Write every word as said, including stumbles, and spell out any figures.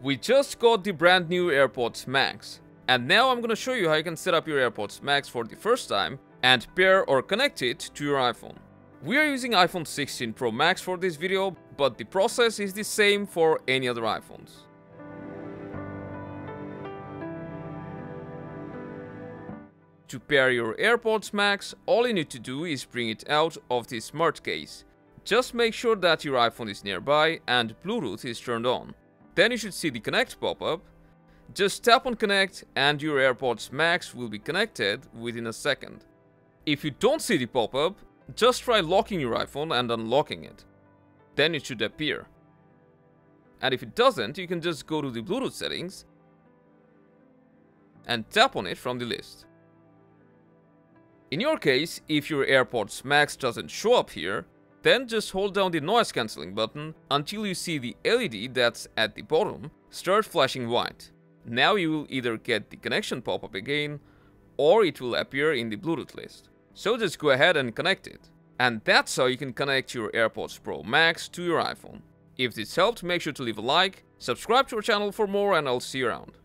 We just got the brand new AirPods Max, and now I'm gonna show you how you can set up your AirPods Max for the first time and pair or connect it to your iPhone. We are using iPhone sixteen Pro Max for this video, but the process is the same for any other iPhones. To pair your AirPods Max, all you need to do is bring it out of the smart case. Just make sure that your iPhone is nearby and Bluetooth is turned on. Then you should see the Connect pop-up. Just tap on Connect and your AirPods Max will be connected within a second. If you don't see the pop-up, just try locking your iPhone and unlocking it. Then it should appear. And if it doesn't, you can just go to the Bluetooth settings and tap on it from the list. In your case, if your AirPods Max doesn't show up here, then just hold down the noise cancelling button until you see the L E D that's at the bottom start flashing white. Now you will either get the connection pop-up again or it will appear in the Bluetooth list. So just go ahead and connect it. And that's how you can connect your AirPods Pro Max to your iPhone. If this helped, make sure to leave a like, subscribe to our channel for more, and I'll see you around.